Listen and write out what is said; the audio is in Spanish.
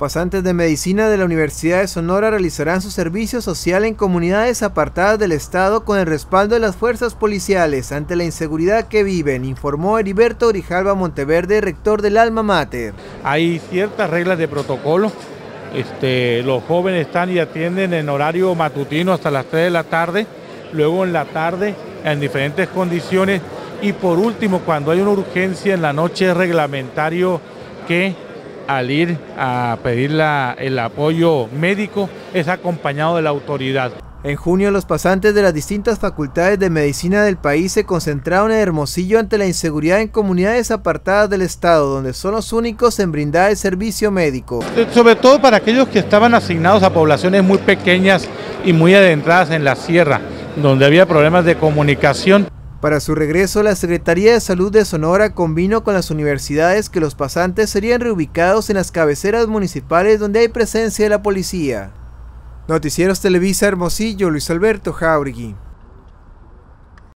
pasantes de medicina de la Universidad de Sonora realizarán su servicio social en comunidades apartadas del estado con el respaldo de las fuerzas policiales ante la inseguridad que viven, informó Heriberto Grijalva Monteverde, rector del alma mater. Hay ciertas reglas de protocolo, los jóvenes están y atienden en horario matutino hasta las 3 de la tarde, luego en la tarde en diferentes condiciones y por último cuando hay una urgencia en la noche es reglamentario que al ir a pedir el apoyo médico es acompañado de la autoridad. En junio, los pasantes de las distintas facultades de medicina del país se concentraron en Hermosillo ante la inseguridad en comunidades apartadas del estado, donde son los únicos en brindar el servicio médico. Sobre todo para aquellos que estaban asignados a poblaciones muy pequeñas y muy adentradas en la sierra, donde había problemas de comunicación. Para su regreso, la Secretaría de Salud de Sonora convino con las universidades que los pasantes serían reubicados en las cabeceras municipales donde hay presencia de la policía. Noticieros Televisa Hermosillo, Luis Alberto Jauregui.